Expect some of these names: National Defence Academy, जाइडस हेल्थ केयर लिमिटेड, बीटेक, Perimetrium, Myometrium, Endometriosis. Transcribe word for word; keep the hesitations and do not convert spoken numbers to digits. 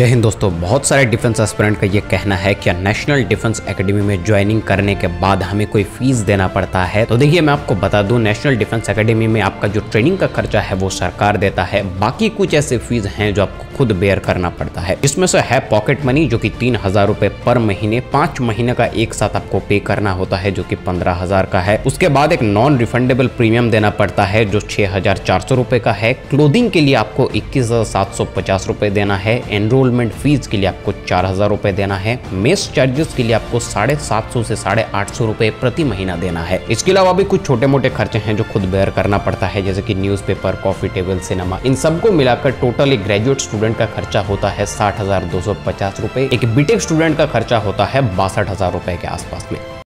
जय हिंद दोस्तों, बहुत सारे डिफेंस एस्पिरेंट का ये कहना है कि नेशनल डिफेंस एकेडमी में ज्वाइनिंग करने के बाद हमें कोई फीस देना पड़ता है। तो देखिए मैं आपको बता दूं, नेशनल डिफेंस एकेडमी में आपका जो ट्रेनिंग का खर्चा है वो सरकार देता है। बाकी कुछ ऐसे फीस हैं जो आपको खुद बेयर करना पड़ता है। इसमें से है पॉकेट मनी जो कि तीन हजार रुपए पर महीने पांच महीने का एक साथ आपको पे करना होता है, जो की पंद्रह हजार का है। उसके बाद एक नॉन रिफंडेबल प्रीमियम देना पड़ता है जो छह हजार चार सौ रुपए का है। क्लोदिंग के लिए आपको इक्कीस हजार सात सौ पचास रुपए देना है। एनरोल एनरोलमेंट फीस के लिए आपको चार हजार रुपए देना है। मेस चार्जेस के लिए आपको साढ़े सात सौ से साढ़े आठ सौ रुपए प्रति महीना देना है। इसके अलावा भी कुछ छोटे मोटे खर्चे हैं जो खुद बेयर करना पड़ता है, जैसे कि न्यूज़पेपर, कॉफी टेबल, सिनेमा। इन सबको मिलाकर टोटल एक ग्रेजुएट स्टूडेंट का खर्चा होता है साठ हजार दो सौ पचास रुपए। एक बीटेक स्टूडेंट का खर्चा होता है बासठ हजार रुपए के आसपास में।